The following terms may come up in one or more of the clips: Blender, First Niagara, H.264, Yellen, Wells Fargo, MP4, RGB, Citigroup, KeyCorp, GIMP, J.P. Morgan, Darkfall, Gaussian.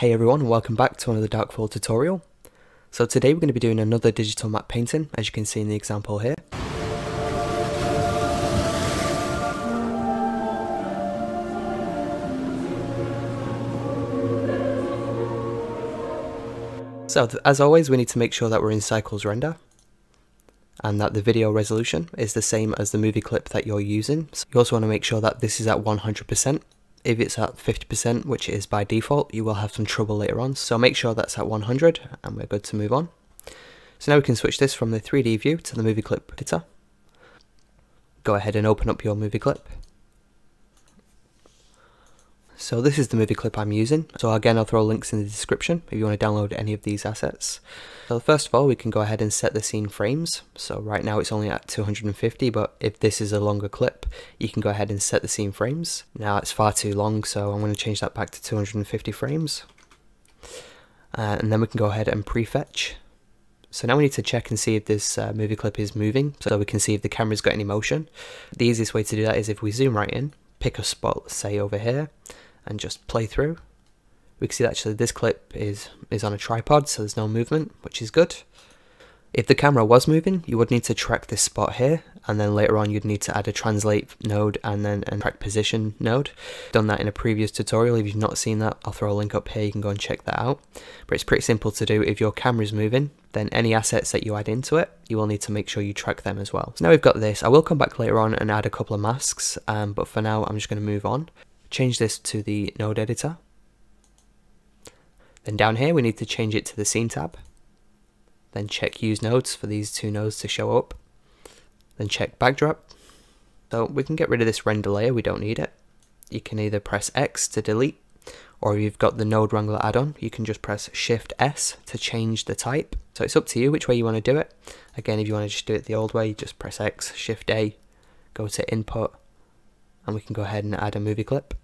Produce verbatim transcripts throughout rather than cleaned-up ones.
Hey everyone, welcome back to another Darkfall tutorial. So today we're going to be doing another digital map painting, as you can see in the example here. So as always, we need to make sure that we're in Cycles Render and that the video resolution is the same as the movie clip that you're using. So you also want to make sure that this is at one hundred percent. If it's at fifty percent, which it is by default, you will have some trouble later on, so make sure that's at one hundred and we're good to move on. So now we can switch this from the three D view to the movie clip editor. Go ahead and open up your movie clip. So this is the movie clip I'm using, so again I'll throw links in the description if you want to download any of these assets. So first of all, we can go ahead and set the scene frames. So right now it's only at two hundred fifty, but if this is a longer clip, you can go ahead and set the scene frames. Now it's far too long, so I'm going to change that back to two hundred fifty frames. Uh, and then we can go ahead and prefetch. So now we need to check and see if this uh, movie clip is moving, so we can see if the camera's got any motion. The easiest way to do that is if we zoom right in, pick a spot, say over here, and just play through. We can see that actually this clip is is on a tripod, so there's no movement, which is good. If the camera was moving, you would need to track this spot here, and then later on you'd need to add a translate node and then a track position node. I've done that in a previous tutorial. If you've not seen that, I'll throw a link up here, you can go and check that out. But it's pretty simple to do. If your camera's moving, then any assets that you add into it, you will need to make sure you track them as well. So now we've got this. I will come back later on and add a couple of masks, um, but for now I'm just going to move on. Change this to the node editor. Then down here we need to change it to the scene tab. Then check use nodes for these two nodes to show up. Then check backdrop. So we can get rid of this render layer, we don't need it. You can either press X to delete, or if you've got the node wrangler add-on, you can just press Shift S to change the type. So it's up to you which way you want to do it. Again, if you want to just do it the old way, just press X, Shift A, go to input, and we can go ahead and add a movie clip.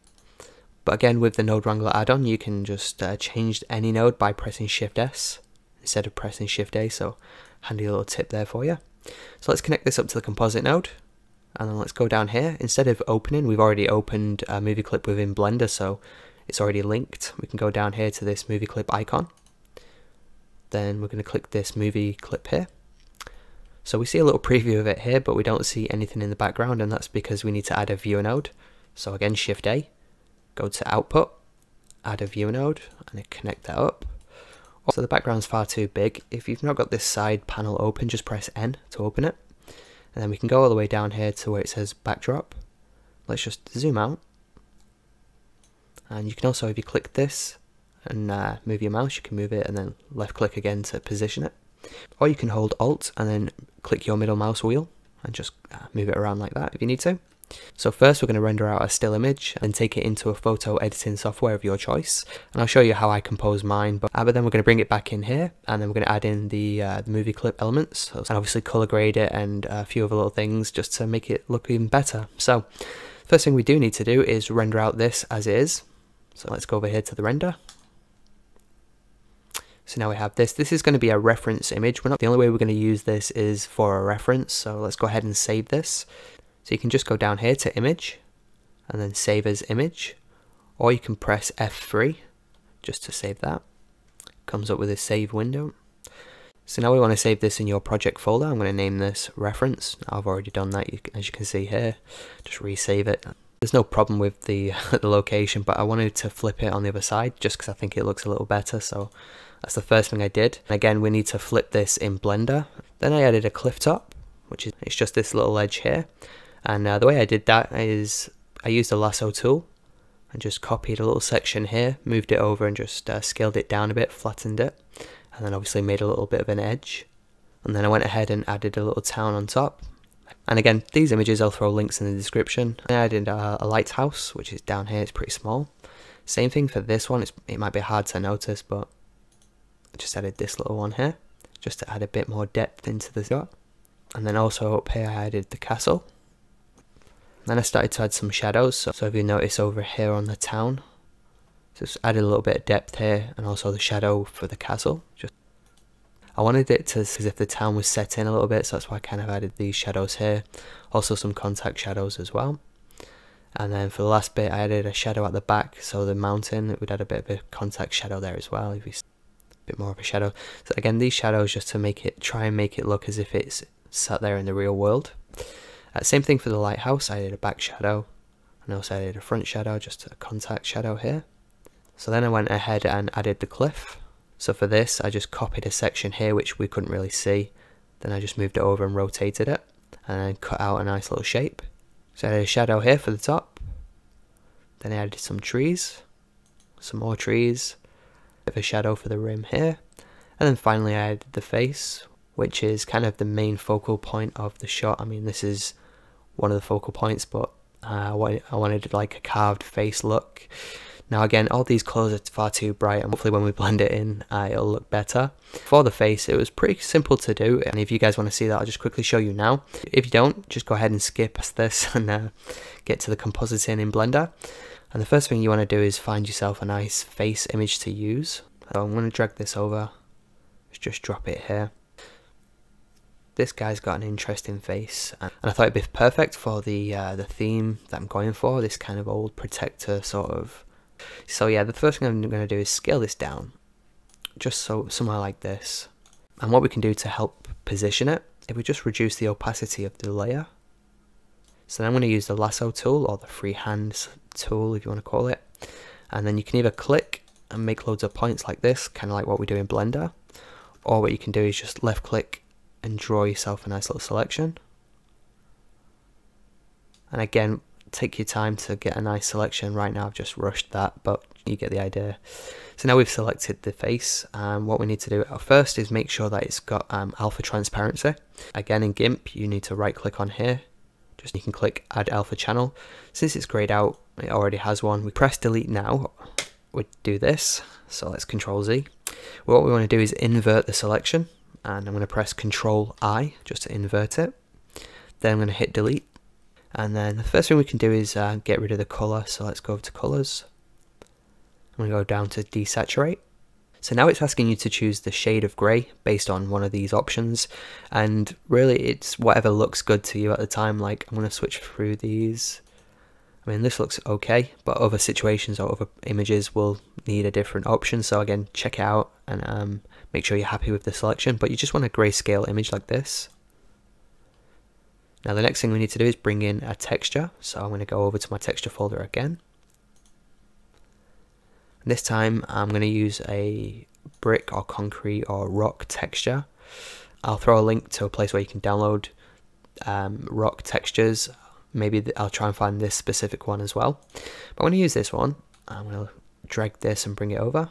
But again, with the node wrangler add-on, you can just uh, change any node by pressing Shift S instead of pressing Shift A, so handy little tip there for you. So let's connect this up to the composite node, and then let's go down here. Instead of opening, we've already opened a movie clip within Blender, so it's already linked. We can go down here to this movie clip icon. Then we're going to click this movie clip here. So we see a little preview of it here, but we don't see anything in the background, and that's because we need to add a viewer node. So again, Shift A, go to output, add a viewer node, and connect that up. So the background's far too big. If you've not got this side panel open, just press N to open it. And then we can go all the way down here to where it says backdrop. Let's just zoom out. And you can also, if you click this and uh, move your mouse, you can move it and then left click again to position it. Or you can hold Alt and then click your middle mouse wheel and just move it around like that if you need to. So first we're going to render out a still image and take it into a photo editing software of your choice. And I'll show you how I compose mine, but, uh, but then we're going to bring it back in here, and then we're going to add in the, uh, the movie clip elements and obviously color grade it and a few other little things just to make it look even better. So first thing we do need to do is render out this as is. So let's go over here to the render. So now we have this. This is going to be a reference image. We're not, the only way we're going to use this is for a reference. So let's go ahead and save this. So you can just go down here to image and then save as image, or you can press F three just to save that. Comes up with a save window. So now we want to save this in your project folder. I'm going to name this reference. I've already done that, as you can see here. Just resave it. There's no problem with the, the location, but I wanted to flip it on the other side just because I think it looks a little better, so that's the first thing I did. And again, we need to flip this in Blender. Then I added a cliff top, which is it's just this little edge here. And uh, the way I did that is I used a lasso tool and just copied a little section here, moved it over and just uh, scaled it down a bit, flattened it, and then obviously made a little bit of an edge. And then I went ahead and added a little town on top. And again, these images, I'll throw links in the description. And I added a, a lighthouse, which is down here, it's pretty small. Same thing for this one, it's, it might be hard to notice, but I just added this little one here, just to add a bit more depth into the shot. And then also up here, I added the castle. And then I started to add some shadows, so, so if you notice over here on the town, just added a little bit of depth here, and also the shadow for the castle. Just I wanted it to, as if the town was set in a little bit, so that's why I kind of added these shadows here. Also some contact shadows as well. And then for the last bit, I added a shadow at the back, so the mountain, we'd add a bit of a contact shadow there as well, if we, a bit more of a shadow. So again, these shadows just to make it, try and make it look as if it's sat there in the real world. Uh, same thing for the lighthouse, I did a back shadow, and also I did a front shadow, just a contact shadow here. So then I went ahead and added the cliff. So for this, I just copied a section here, which we couldn't really see. Then I just moved it over and rotated it, and then cut out a nice little shape. So I added a shadow here for the top, then I added some trees, some more trees, a bit of a shadow for the rim here, and then finally I added the face, which is kind of the main focal point of the shot. I mean, this is one of the focal points, but uh, I wanted like a carved face look. Now again, all these colours are far too bright, and hopefully when we blend it in, uh, it'll look better. For the face, it was pretty simple to do, and if you guys want to see that, I'll just quickly show you now. If you don't, just go ahead and skip this and uh, get to the compositing in Blender. And the first thing you want to do is find yourself a nice face image to use. So I'm going to drag this over, let's just drop it here. This guy's got an interesting face, and I thought it'd be perfect for the, uh, the theme that I'm going for, this kind of old protector sort of. So yeah, the first thing I'm going to do is scale this down, just so somewhere like this. And what we can do to help position it, if we just reduce the opacity of the layer. So then I'm going to use the lasso tool, or the freehand tool if you want to call it. And then you can either click and make loads of points like this, kind of like what we do in Blender. Or what you can do is just left click and draw yourself a nice little selection. And again, take your time to get a nice selection. Right now I've just rushed that, but you get the idea. So now we've selected the face, and um, what we need to do at first is make sure that it's got um, alpha transparency. Again, in GIMP you need to right click on here, just you can click add alpha channel. Since it's grayed out, it already has one. We press delete now, we do this, so let's control Z. What we want to do is invert the selection, and I'm going to press control I just to invert it. Then I'm going to hit delete. And then the first thing we can do is uh, get rid of the colour, so let's go over to colours. I'm going to go down to desaturate. So now it's asking you to choose the shade of grey based on one of these options, and really it's whatever looks good to you at the time. Like, I'm going to switch through these. I mean, this looks okay, but other situations or other images will need a different option. So again, check it out and um, make sure you're happy with the selection, but you just want a grayscale image like this. Now the next thing we need to do is bring in a texture, so I'm going to go over to my texture folder again. And this time I'm going to use a brick or concrete or rock texture. I'll throw a link to a place where you can download um, rock textures. Maybe I'll try and find this specific one as well. But I'm going to use this one. I'm going to drag this and bring it over. I'm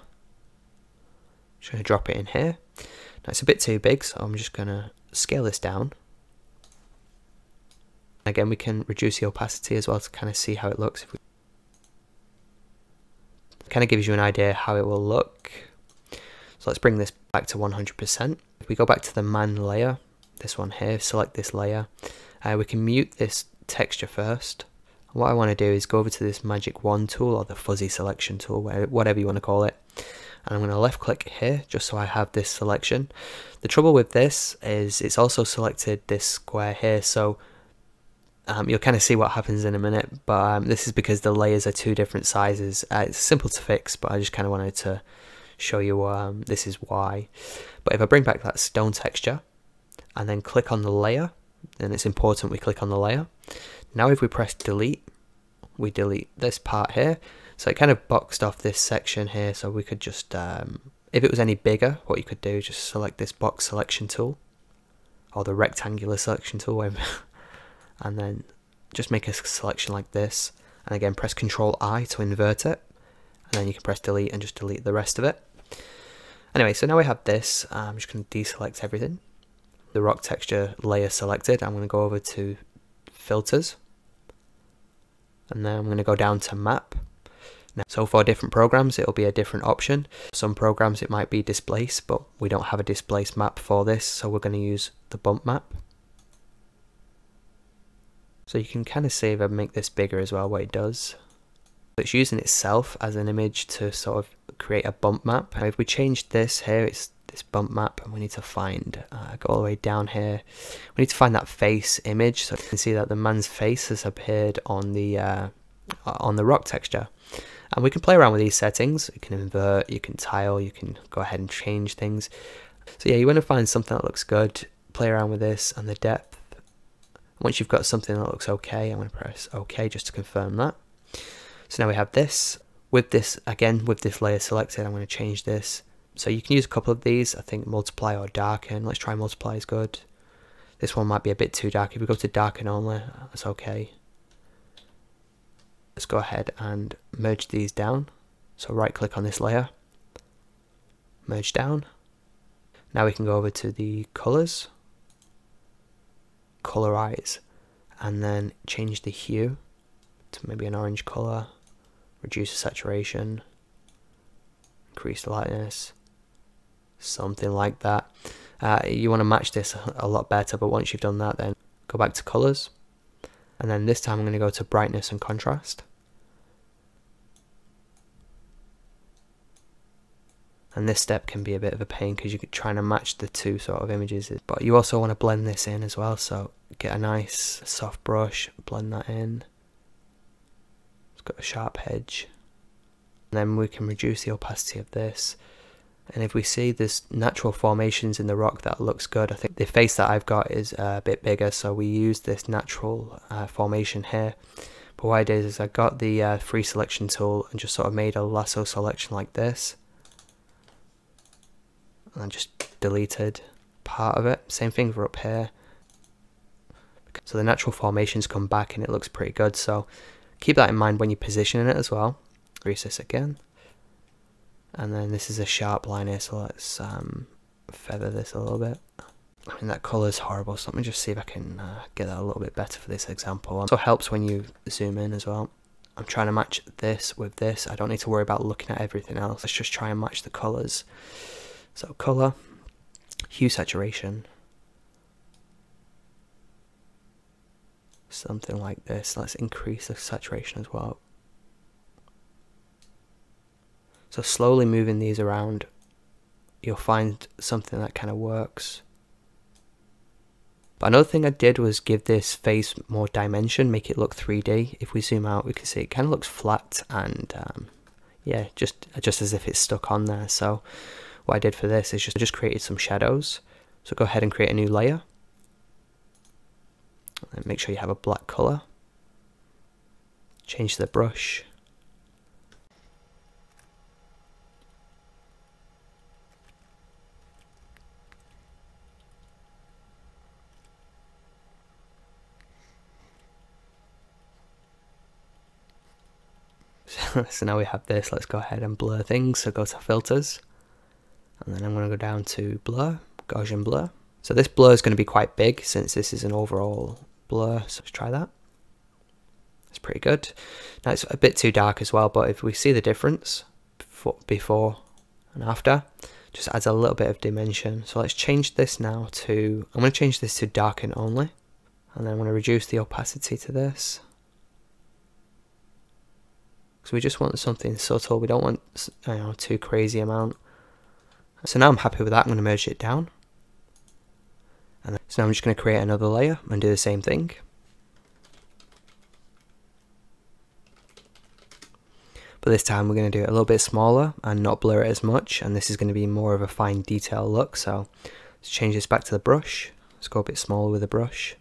just going to drop it in here. Now it's a bit too big, so I'm just going to scale this down. Again, we can reduce the opacity as well to kind of see how it looks. If we... It kind of gives you an idea how it will look. So let's bring this back to one hundred percent. If we go back to the man layer, this one here, select this layer. Uh, we can mute this texture first. And what I want to do is go over to this magic wand tool, or the fuzzy selection tool, whatever you want to call it. And I'm going to left click here just so I have this selection. The trouble with this is it's also selected this square here. So Um, you'll kind of see what happens in a minute, but um, this is because the layers are two different sizes. Uh, it's simple to fix, but I just kind of wanted to show you um, this is why. But if I bring back that stone texture and then click on the layer, then it's important we click on the layer. Now if we press delete, we delete this part here. So it kind of boxed off this section here, so we could just, um, if it was any bigger, what you could do is just select this box selection tool, or the rectangular selection tool, and then just make a selection like this, and again press Ctrl I to invert it, and then you can press delete and just delete the rest of it. Anyway, so now we have this. I'm just going to deselect everything, the rock texture layer selected. I'm going to go over to filters, and then I'm going to go down to map. Now, so for different programs it'll be a different option. Some programs it might be displace, but we don't have a displace map for this, so we're going to use the bump map. So you can kind of see if I make this bigger as well, what it does. It's using itself as an image to sort of create a bump map. Now if we change this here, it's this bump map, and we need to find, uh, go all the way down here, we need to find that face image. So you can see that the man's face has appeared on the, uh, on the rock texture. And we can play around with these settings. You can invert, you can tile, you can go ahead and change things. So yeah, you want to find something that looks good, play around with this and the depth. Once you've got something that looks okay, I'm going to press OK just to confirm that. So now we have this. With this, again, with this layer selected, I'm going to change this. So you can use a couple of these, I think multiply or darken. Let's try multiply is good. This one might be a bit too dark. If we go to darken only, that's okay. Let's go ahead and merge these down. So right click on this layer, merge down. Now we can go over to the colors, colorize, and then change the hue to maybe an orange color, reduce the saturation, increase the lightness, something like that. Uh, you want to match this a lot better, but once you've done that, then go back to colors. And then this time I'm going to go to brightness and contrast. And this step can be a bit of a pain because you're trying to match the two sort of images. But you also want to blend this in as well. So get a nice soft brush, blend that in. It's got a sharp edge. And then we can reduce the opacity of this. And if we see this natural formations in the rock, that looks good. I think the face that I've got is a bit bigger, so we use this natural uh, formation here. But what I did is I got the uh, free selection tool and just sort of made a lasso selection like this. And I just deleted part of it. Same thing for up here. So the natural formations come back and it looks pretty good. So keep that in mind when you're positioning it as well. Increase this again. And then this is a sharp line here, so let's um, feather this a little bit. I mean, that color is horrible, so let me just see if I can uh, get that a little bit better for this example. It also helps when you zoom in as well. I'm trying to match this with this. I don't need to worry about looking at everything else. Let's just try and match the colors. So color, hue saturation. Something like this. Let's increase the saturation as well. So slowly moving these around, you'll find something that kind of works. But another thing I did was give this face more dimension, make it look three D. If we zoom out, we can see it kind of looks flat and um, yeah, just, just as if it's stuck on there. So what I did for this is just, I just created some shadows. So go ahead and create a new layer. And make sure you have a black color. Change the brush. So now we have this. Let's go ahead and blur things. So go to filters, and then I'm going to go down to blur, Gaussian blur. So this blur is going to be quite big since this is an overall blur. So let's try that. It's pretty good. Now it's a bit too dark as well, but if we see the difference before and after, just adds a little bit of dimension. So let's change this now to, I'm going to change this to darken only, and then I'm going to reduce the opacity to this. So we just want something subtle. We don't want, you know, too crazy amount. So now I'm happy with that. I'm going to merge it down. And then, so now I'm just going to create another layer and do the same thing. But this time we're going to do it a little bit smaller and not blur it as much. And this is going to be more of a fine detail look. So let's change this back to the brush. Let's go a bit smaller with the brush.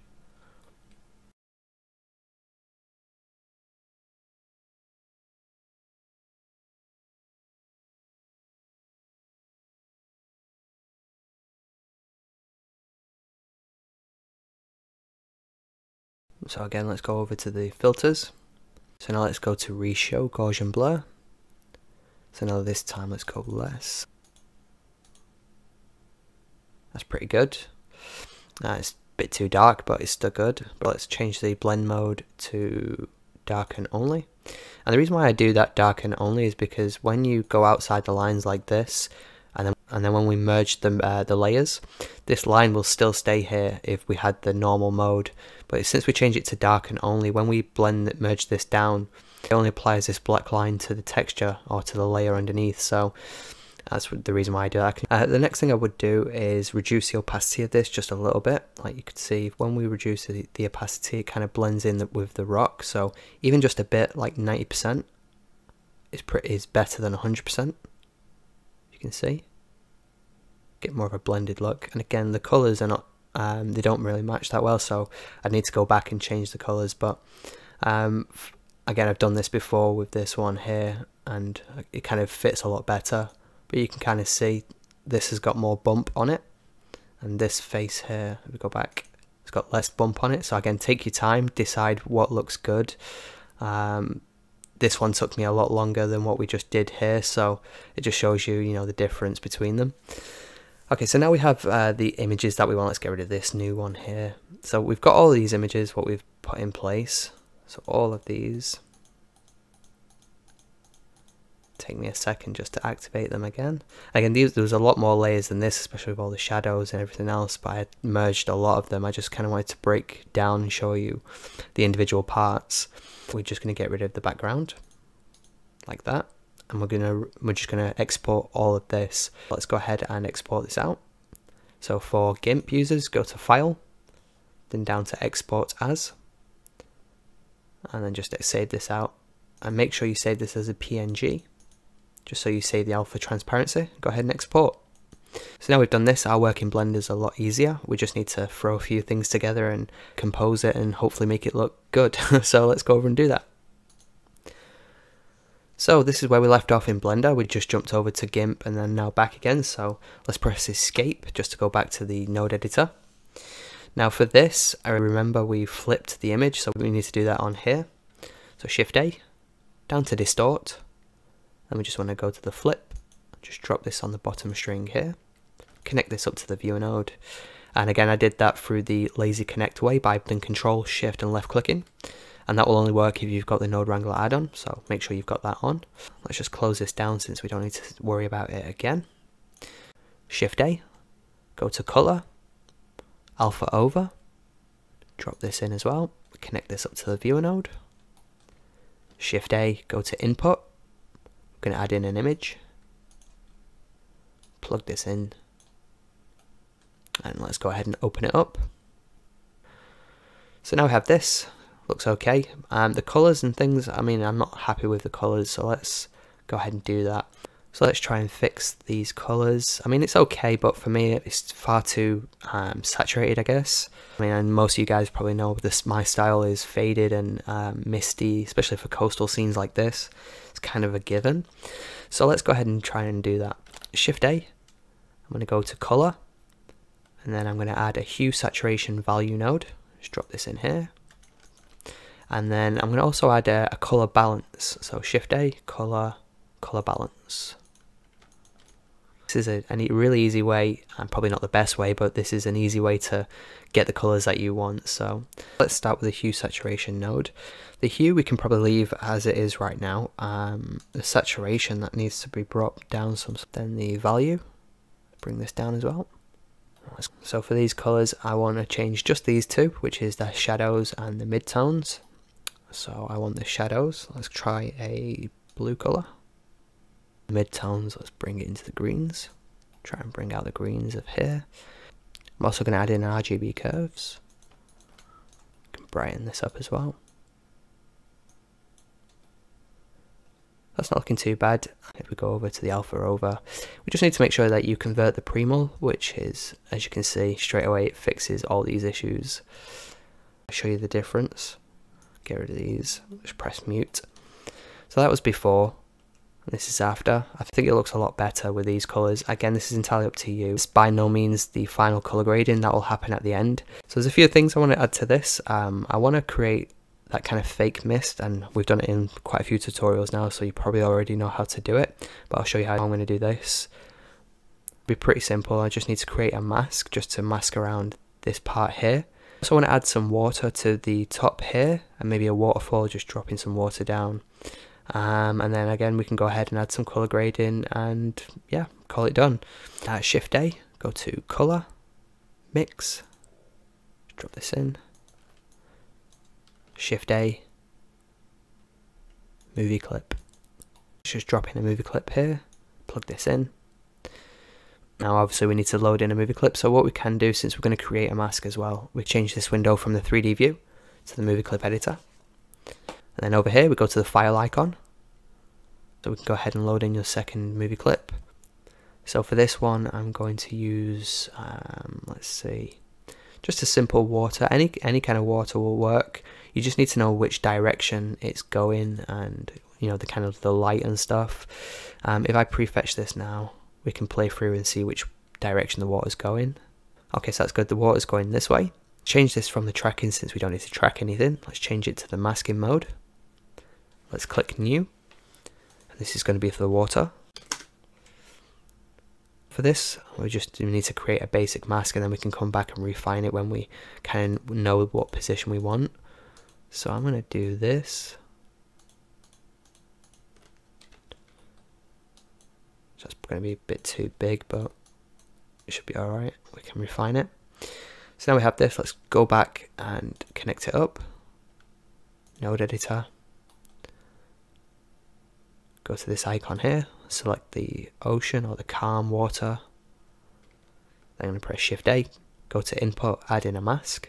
So again, let's go over to the filters. So now let's go to reshow, Gaussian blur. So now this time let's go less. That's pretty good. Uh, it's a bit too dark, but it's still good. But let's change the blend mode to darken only. And the reason why I do that darken only is because when you go outside the lines like this, and then, and then when we merge the, uh, the layers, this line will still stay here if we had the normal mode. But since we change it to darken only, when we blend it, merge this down, it only applies this black line to the texture or to the layer underneath. So That's the reason why I do that. Uh, the next thing I would do is reduce the opacity of this just a little bit. Like you could see, when we reduce the, the opacity, it kind of blends in with the rock. So even just a bit, like ninety percent is, pretty, is better than one hundred percent. You can see. Get more of a blended look. And again, the colours are not, um, they don't really match that well. So I need to go back and change the colours. But um, again, I've done this before with this one here, and it kind of fits a lot better. But you can kind of see this has got more bump on it, and this face here, if we go back, it's got less bump on it. So again, take your time, decide what looks good. Um, this one took me a lot longer than what we just did here, so it just shows you, you know, the difference between them. Okay, so now we have uh, the images that we want. Let's get rid of this new one here. So we've got all these images, what we've put in place. So all of these. Take me a second just to activate them again. Again, these, there was a lot more layers than this, especially with all the shadows and everything else, but I merged a lot of them. I just kind of wanted to break down and show you the individual parts. We're just going to get rid of the background like that, and we're going to we're just going to export all of this. Let's go ahead and export this out. So for GIMP users, go to File, then down to Export As, and then just save this out, and make sure you save this as a P N G. Just so you save the alpha transparency, go ahead and export. So now we've done this, our work in Blender is a lot easier. We just need to throw a few things together and compose it and hopefully make it look good. So let's go over and do that. So this is where we left off in Blender. We just jumped over to GIMP and then now back again. So let's press Escape just to go back to the node editor. Now for this, I remember we flipped the image, so we need to do that on here. So Shift A, down to Distort. And we just want to go to the flip, just drop this on the bottom string here, connect this up to the viewer node. And again, I did that through the lazy connect way by then control, shift and left clicking. And that will only work if you've got the node wrangler add-on, so make sure you've got that on. Let's just close this down since we don't need to worry about it again. Shift A, go to color, alpha over, drop this in as well, connect this up to the viewer node. Shift A, go to input. Going to add in an image, plug this in, and let's go ahead and open it up. So now we have this, looks okay. Um, the colors and things, I mean, I'm not happy with the colors, so let's go ahead and do that. So let's try and fix these colors. I mean, it's okay, but for me it's far too um, saturated, I guess. I mean, and most of you guys probably know this, my style is faded and um, misty, especially for coastal scenes like this. It's kind of a given. So let's go ahead and try and do that. Shift A, I'm going to go to color, and then I'm going to add a hue saturation value node. Just drop this in here. And then I'm going to also add a, a color balance. So Shift A, color, color balance. This is a, a really easy way, and probably not the best way, but this is an easy way to get the colors that you want. So let's start with the hue saturation node. The hue we can probably leave as it is right now. Um, the saturation that needs to be brought down some. Then the value, bring this down as well. So for these colors, I want to change just these two, which is the shadows and the midtones. So I want the shadows. Let's try a blue color. Midtones, let's bring it into the greens. Try and bring out the greens of here. I'm also going to add in R G B curves. Can brighten this up as well. That's not looking too bad. If we go over to the alpha over, we just need to make sure that you convert the premul, which is, as you can see, straight away it fixes all these issues. I'll show you the difference. Get rid of these. Just press mute. So that was before. This is after. I think it looks a lot better with these colours. Again, this is entirely up to you. It's by no means the final colour grading. That will happen at the end. So there's a few things I want to add to this. Um, I want to create that kind of fake mist, and we've done it in quite a few tutorials now, so you probably already know how to do it, but I'll show you how I'm going to do this. It'll be pretty simple. I just need to create a mask just to mask around this part here. Also want to add some water to the top here, and maybe a waterfall, just dropping some water down. Um, and then again, we can go ahead and add some color grading, and yeah, call it done. Uh, Shift A, go to color, mix, drop this in. Shift A, movie clip. Just drop in a movie clip here, plug this in, Now obviously we need to load in a movie clip, so what we can do, since we're going to create a mask as well, we change this window from the three D view to the movie clip editor. And then over here we go to the file icon, so we can go ahead and load in your second movie clip. So for this one I'm going to use, um, let's see, just a simple water. Any any kind of water will work. You just need to know which direction it's going and, you know, the kind of the light and stuff. Um, if I prefetch this now, we can play through and see which direction the water's going. Okay, so that's good, the water's going this way. Change this from the tracking, since we don't need to track anything. Let's change it to the masking mode. Let's click new. And this is going to be for the water. For this, we just need to create a basic mask, and then we can come back and refine it when we kind of know what position we want. So I'm going to do this. So it's going to be a bit too big, but it should be all right. We can refine it. So now we have this. Let's go back and connect it up. Node editor. Go to this icon here. Select the ocean or the calm water. Then I'm going to press Shift A. Go to input, add in a mask.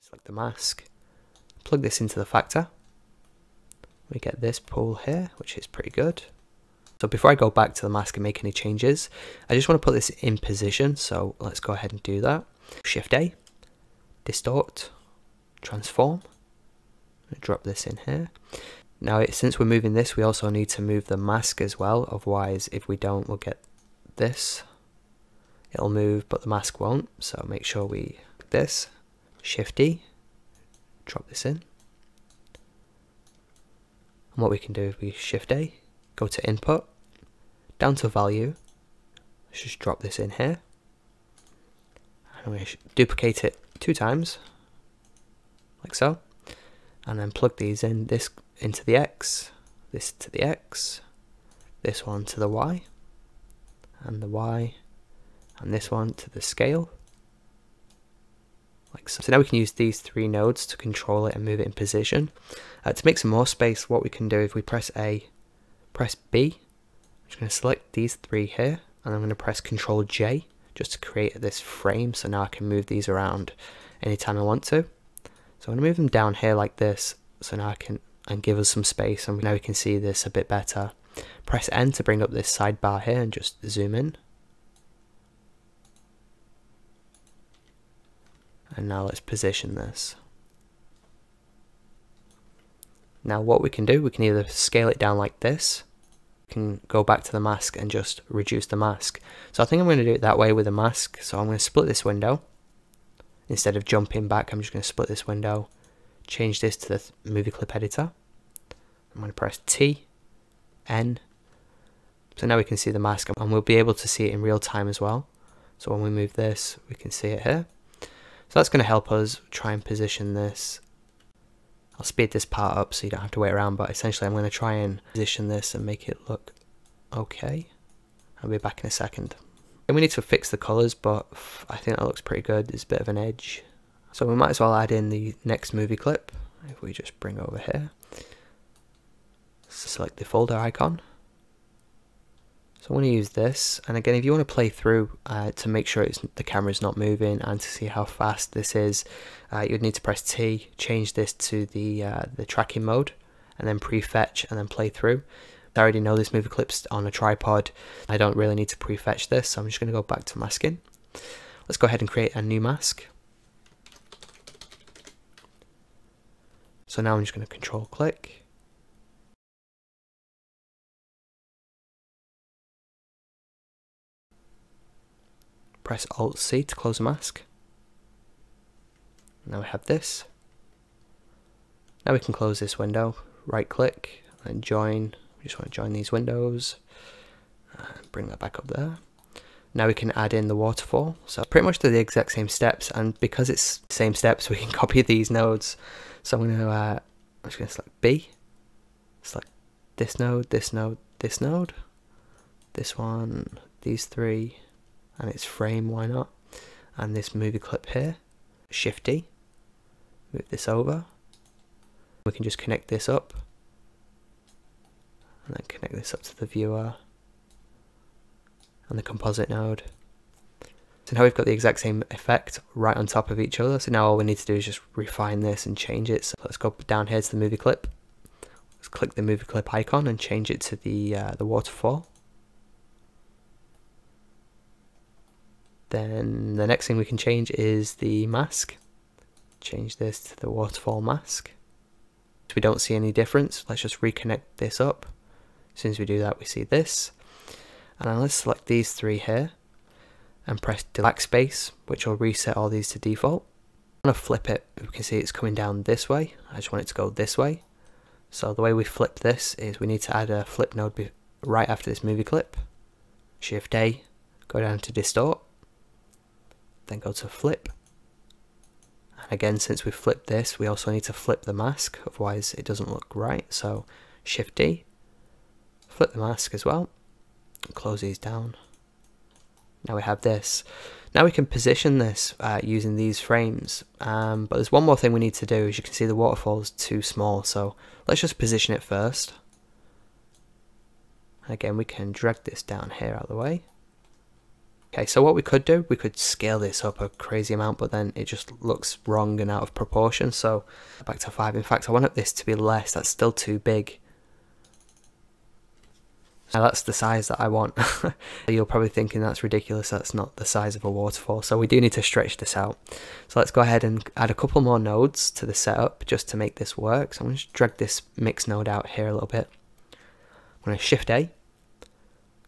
Select the mask. Plug this into the factor. We get this pool here, which is pretty good. So before I go back to the mask and make any changes, I just want to put this in position. So let's go ahead and do that. Shift A. Distort. Transform. Drop this in here. Now it, since we're moving this, we also need to move the mask as well, otherwise if we don't, we'll get this, it'll move but the mask won't. So make sure we do this. Shift D, drop this in, and what we can do is we Shift A, go to input, down to value, let's just drop this in here, and we should duplicate it two times like so. And then plug these in, this into the X, this to the X, this one to the Y, and the Y, and this one to the scale, like so. So now we can use these three nodes to control it and move it in position. Uh, to make some more space, what we can do if we press A, press B, I'm just going to select these three here, and I'm going to press Control J just to create this frame, so now I can move these around anytime I want to. So I'm going to move them down here like this, so now I can, and give us some space, and now we can see this a bit better. Press N to bring up this sidebar here and just zoom in. And now let's position this. Now what we can do, we can either scale it down like this, we can go back to the mask and just reduce the mask. So I think I'm going to do it that way with the mask, so I'm going to split this window. Instead of jumping back, I'm just going to split this window, change this to the movie clip editor. I'm going to press T, N. So now we can see the mask, and we'll be able to see it in real time as well. So when we move this, we can see it here. So that's going to help us try and position this. I'll speed this part up so you don't have to wait around, but essentially I'm going to try and position this and make it look okay. I'll be back in a second. And we need to fix the colours, but I think that looks pretty good. There's a bit of an edge. So we might as well add in the next movie clip. If we just bring over here. Select the folder icon. So I'm going to use this. And again, if you want to play through uh, to make sure it's, the camera's not moving and to see how fast this is, uh, you'd need to press T, change this to the, uh, the tracking mode, and then prefetch and then play through. I already know this movie clip's on a tripod. I don't really need to prefetch this, so I'm just going to go back to masking. Let's go ahead and create a new mask. So now I'm just going to control click. Press Alt C to close the mask. Now we have this. Now we can close this window, right click and join. Just want to join these windows and bring that back up there. Now we can add in the waterfall. So pretty much do the exact same steps, and because it's the same steps, we can copy these nodes. So I'm going to uh, I'm just going to select B, select this node, this node, this node, this one, these three, and it's frame. Why not? And this movie clip here. Shift D, move this over. We can just connect this up. and then connect this up to the viewer and the composite node. So now we've got the exact same effect right on top of each other. So now all we need to do is just refine this and change it. So let's go down here to the movie clip. Let's click the movie clip icon and change it to the uh, the waterfall. Then the next thing we can change is the mask. Change this to the waterfall mask. We don't see any difference. Let's just reconnect this up. As soon as we do that, we see this. And then let's select these three here and press backspace, which will reset all these to default. I'm going to flip it. We can see it's coming down this way. I just want it to go this way. So the way we flip this is we need to add a flip node right after this movie clip. Shift A, go down to distort, then go to flip. And again, since we flipped this, we also need to flip the mask, otherwise it doesn't look right. So Shift D, flip the mask as well, close these down. Now we have this. Now we can position this uh, using these frames, um, but there's one more thing we need to do. As you can see, the waterfall is too small, so let's just position it first. Again, we can drag this down here out of the way. Okay, so what we could do, we could scale this up a crazy amount, but then it just looks wrong and out of proportion. So back to five. In fact, I want this to be less. That's still too big. Now that's the size that I want. You're probably thinking that's ridiculous, that's not the size of a waterfall, so we do need to stretch this out. So let's go ahead and add a couple more nodes to the setup just to make this work. So I'm going to just drag this mix node out here a little bit. I'm going to Shift A,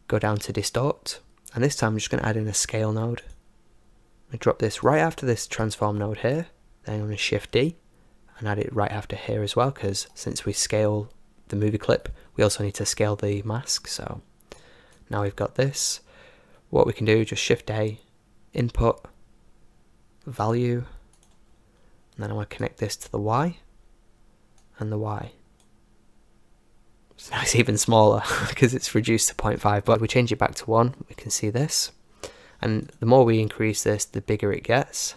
go down to distort, and this time I'm just going to add in a scale node. I'm going to drop this right after this transform node here, then I'm going to Shift D and add it right after here as well, because since we scale the movie clip, we also need to scale the mask. So now we've got this. What we can do, just Shift A, input, value, and then I want to connect this to the Y and the Y. So now it's even smaller because it's reduced to zero point five, but if we change it back to one, we can see this. And the more we increase this, the bigger it gets.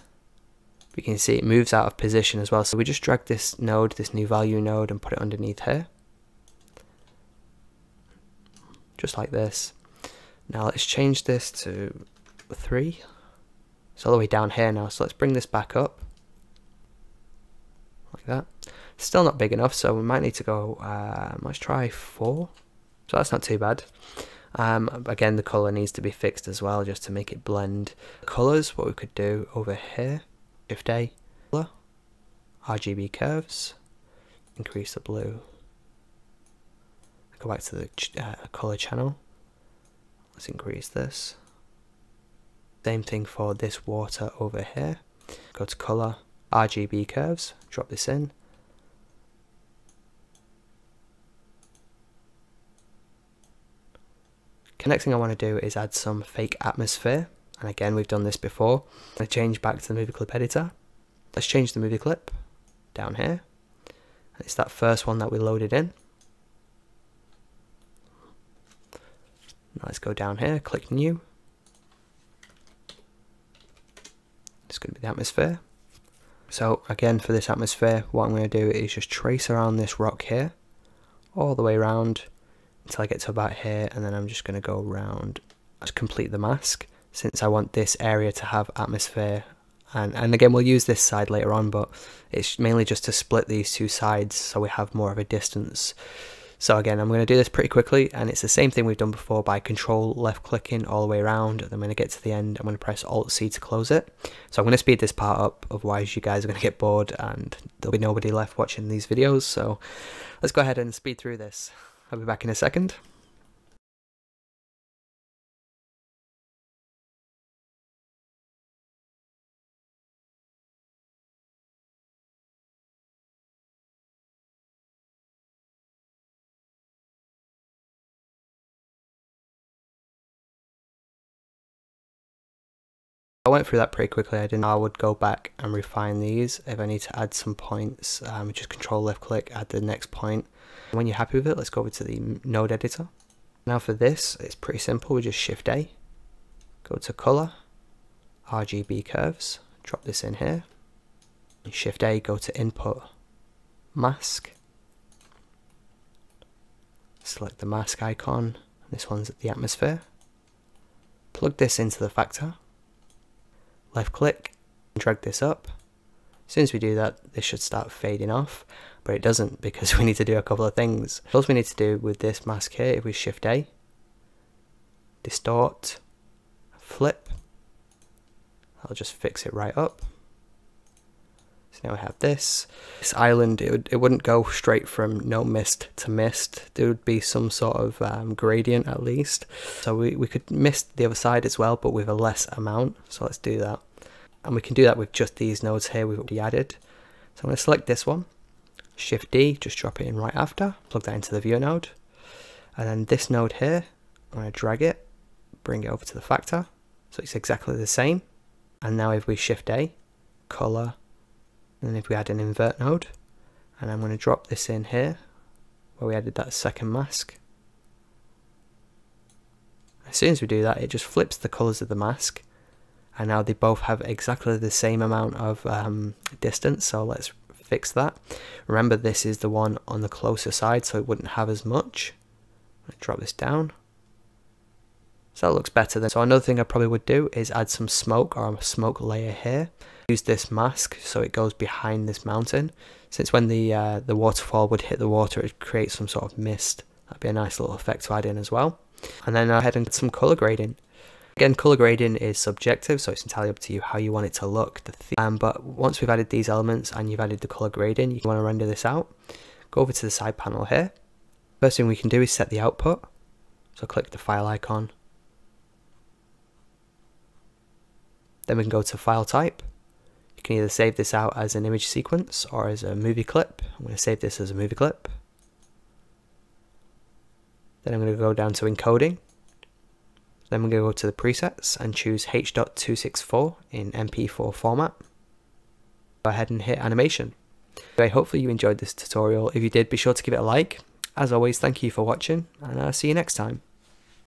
We can see it moves out of position as well. So we just drag this node, this new value node, and put it underneath here. Just like this. Now let's change this to three. It's all the way down here now, so let's bring this back up. Like that. Still not big enough, so we might need to go, uh, let's try four. So that's not too bad. Um, again, the color needs to be fixed as well, just to make it blend. Colors, what we could do over here, Shift A, color, R G B curves, increase the blue. Go back to the uh, color channel. Let's increase this. Same thing for this water over here. Go to color, R G B curves, drop this in. The next thing I want to do is add some fake atmosphere. And again, we've done this before. I'm going to change back to the movie clip editor. Let's change the movie clip down here. And it's that first one that we loaded in. Let's go down here, click new. It's going to be the atmosphere. So again, for this atmosphere, what I'm going to do is just trace around this rock here, all the way around until I get to about here, and then I'm just going to go around to complete the mask, since I want this area to have atmosphere. And, and again, we'll use this side later on, but it's mainly just to split these two sides so we have more of a distance. So again, I'm going to do this pretty quickly, and it's the same thing we've done before by control left clicking all the way around. I'm going to get to the end, I'm going to press alt C to close it. So I'm going to speed this part up, otherwise you guys are going to get bored and there'll be nobody left watching these videos. So let's go ahead and speed through this. I'll be back in a second. I went through that pretty quickly. I didn't. I would go back and refine these if I need to add some points. Um, just control left click, add the next point. When you're happy with it, let's go over to the node editor. Now for this, it's pretty simple. We just Shift A, go to color, R G B curves, drop this in here. And Shift A, go to input, mask, select the mask icon, this one's at the atmosphere, plug this into the factor, left click, and drag this up. As soon as we do that, this should start fading off, but it doesn't because we need to do a couple of things. All we need to do with this mask here, if we shift A, distort, flip, I'll just fix it right up. So now we have this. This island, it, would, it wouldn't go straight from no mist to mist. There would be some sort of um, gradient at least. So we, we could mist the other side as well, but with a less amount. So let's do that. And we can do that with just these nodes here we've already added. So I'm going to select this one, Shift D, just drop it in right after, plug that into the viewer node. And then this node here, I'm going to drag it, bring it over to the factor. So it's exactly the same. And now if we Shift A, color, and if we add an invert node, and I'm going to drop this in here where we added that second mask. As soon as we do that, it just flips the colors of the mask, and now they both have exactly the same amount of um, distance. So let's fix that. Remember, this is the one on the closer side, so it wouldn't have as much. I'm going to drop this down. So that looks better then. So another thing I probably would do is add some smoke or a smoke layer here. Use this mask so it goes behind this mountain. Since when the uh, the waterfall would hit the water, it creates some sort of mist. That'd be a nice little effect to add in as well. And then I'll head and get some color grading. Again, color grading is subjective, so it's entirely up to you how you want it to look. The um, but once we've added these elements and you've added the color grading, you want to render this out. Go over to the side panel here. First thing we can do is set the output. So click the file icon. Then we can go to file type. You can either save this out as an image sequence or as a movie clip. I'm going to save this as a movie clip. Then I'm going to go down to encoding. Then we're going to go to the presets and choose H dot two sixty-four in M P four format. Go ahead and hit animation. Okay, hopefully you enjoyed this tutorial. If you did, be sure to give it a like. As always, thank you for watching, and I'll see you next time.